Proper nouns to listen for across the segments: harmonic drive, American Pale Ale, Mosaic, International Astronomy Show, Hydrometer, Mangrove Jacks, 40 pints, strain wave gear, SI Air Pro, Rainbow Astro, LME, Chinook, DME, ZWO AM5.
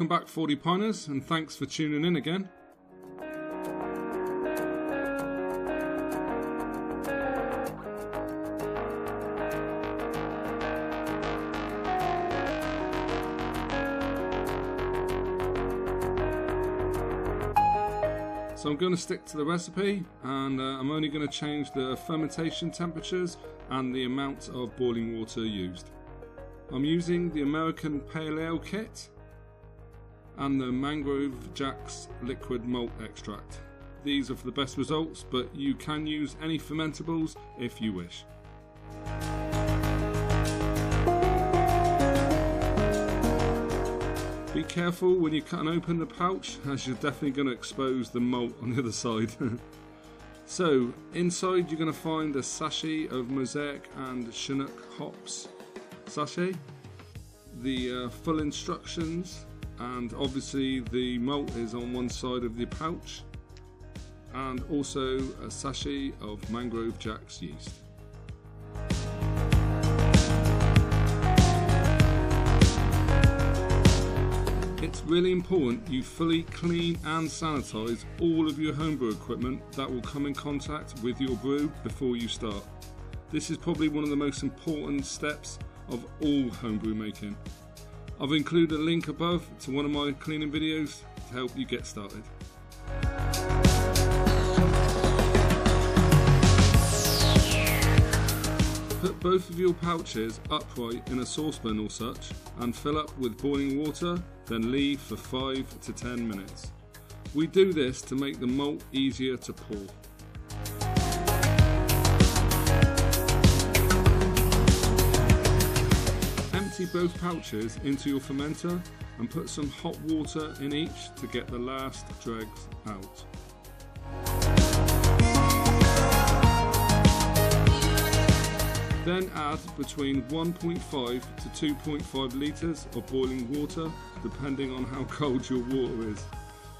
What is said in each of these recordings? Welcome back 40 Piners, and thanks for tuning in again. So I'm going to stick to the recipe, and I'm only going to change the fermentation temperatures and the amount of boiling water used. I'm using the American Pale Ale kit and the Mangrove Jacks liquid malt extract. These are for the best results, but you can use any fermentables if you wish. Be careful when you cut and open the pouch, as you're definitely going to expose the malt on the other side. So inside you're going to find a sachet of Mosaic and Chinook hops sachet, the full instructions, and obviously the malt is on one side of the pouch, and also a sachet of Mangrove Jacks yeast. It's really important you fully clean and sanitize all of your homebrew equipment that will come in contact with your brew before you start. This is probably one of the most important steps of all homebrew making. I've included a link above to one of my cleaning videos to help you get started. Put both of your pouches upright in a saucepan or such and fill up with boiling water, then leave for 5 to 10 minutes. We do this to make the malt easier to pour. Empty both pouches into your fermenter and put some hot water in each to get the last dregs out. Then add between 1.5 to 2.5 litres of boiling water, depending on how cold your water is.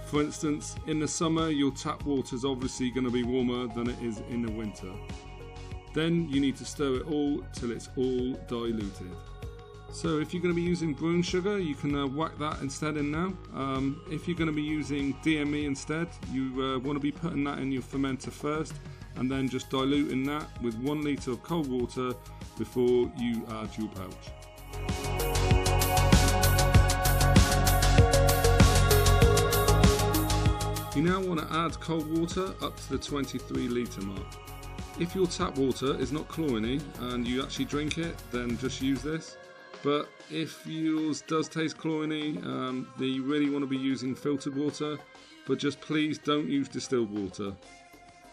For instance, in the summer your tap water is obviously going to be warmer than it is in the winter. Then you need to stir it all till it's all diluted. So if you're going to be using brewing sugar, you can whack that instead in now. If you're going to be using DME instead, you want to be putting that in your fermenter first, and then just diluting that with 1 litre of cold water before you add your pouch. You now want to add cold water up to the 23 litre mark. If your tap water is not chlorine and you actually drink it, then just use this. But if yours does taste chlorine, then you really want to be using filtered water, but just please don't use distilled water.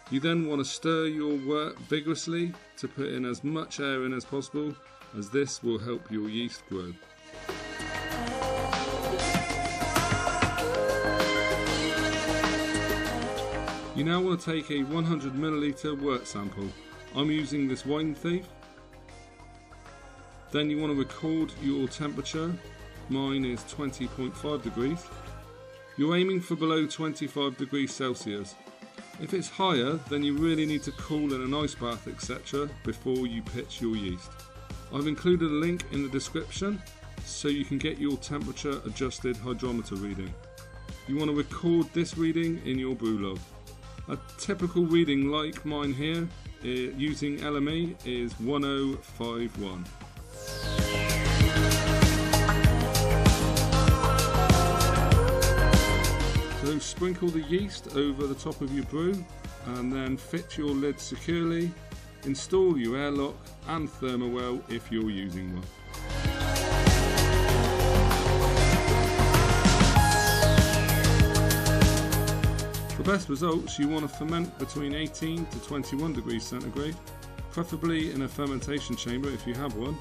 You then want to stir your wort vigorously to put in as much air in as possible, as this will help your yeast grow. You now want to take a 100 ml wort sample. I'm using this Wine Thief. Then you want to record your temperature. Mine is 20.5 degrees. You're aiming for below 25 degrees Celsius. If it's higher, then you really need to cool in an ice bath, etc. before you pitch your yeast. I've included a link in the description so you can get your temperature adjusted hydrometer reading. You want to record this reading in your brew log. A typical reading like mine here, using LME, is 1051. So sprinkle the yeast over the top of your brew and then fit your lid securely. Install your airlock and thermowell if you're using one. For best results, you want to ferment between 18 to 21 degrees centigrade, preferably in a fermentation chamber if you have one,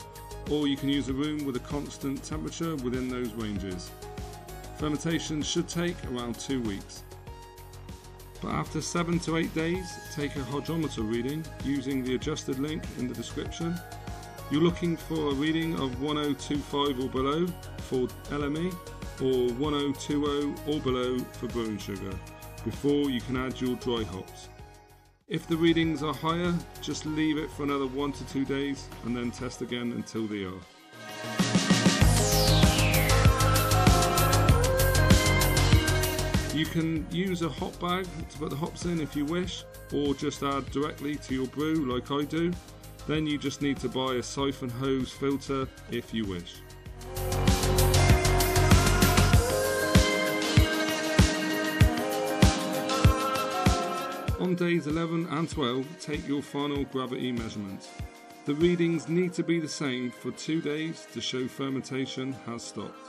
or you can use a room with a constant temperature within those ranges. Fermentation should take around 2 weeks, but after 7 to 8 days, take a hydrometer reading using the adjusted link in the description. You're looking for a reading of 1025 or below for LME, or 1020 or below for brewing sugar, before you can add your dry hops. If the readings are higher, just leave it for another 1 to 2 days and then test again until they are. You can use a hop bag to put the hops in if you wish, or just add directly to your brew like I do. Then you just need to buy a siphon hose filter if you wish. On days 11 and 12, take your final gravity measurements. The readings need to be the same for 2 days to show fermentation has stopped.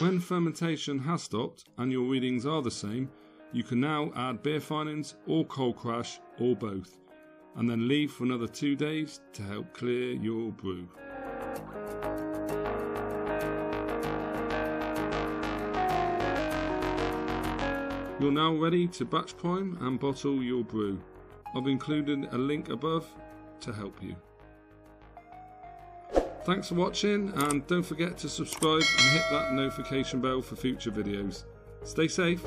When fermentation has stopped and your readings are the same, you can now add beer finings or cold crash or both, and then leave for another 2 days to help clear your brew. You're now ready to batch prime and bottle your brew. I've included a link above to help you. Thanks for watching, and don't forget to subscribe and hit that notification bell for future videos. Stay safe.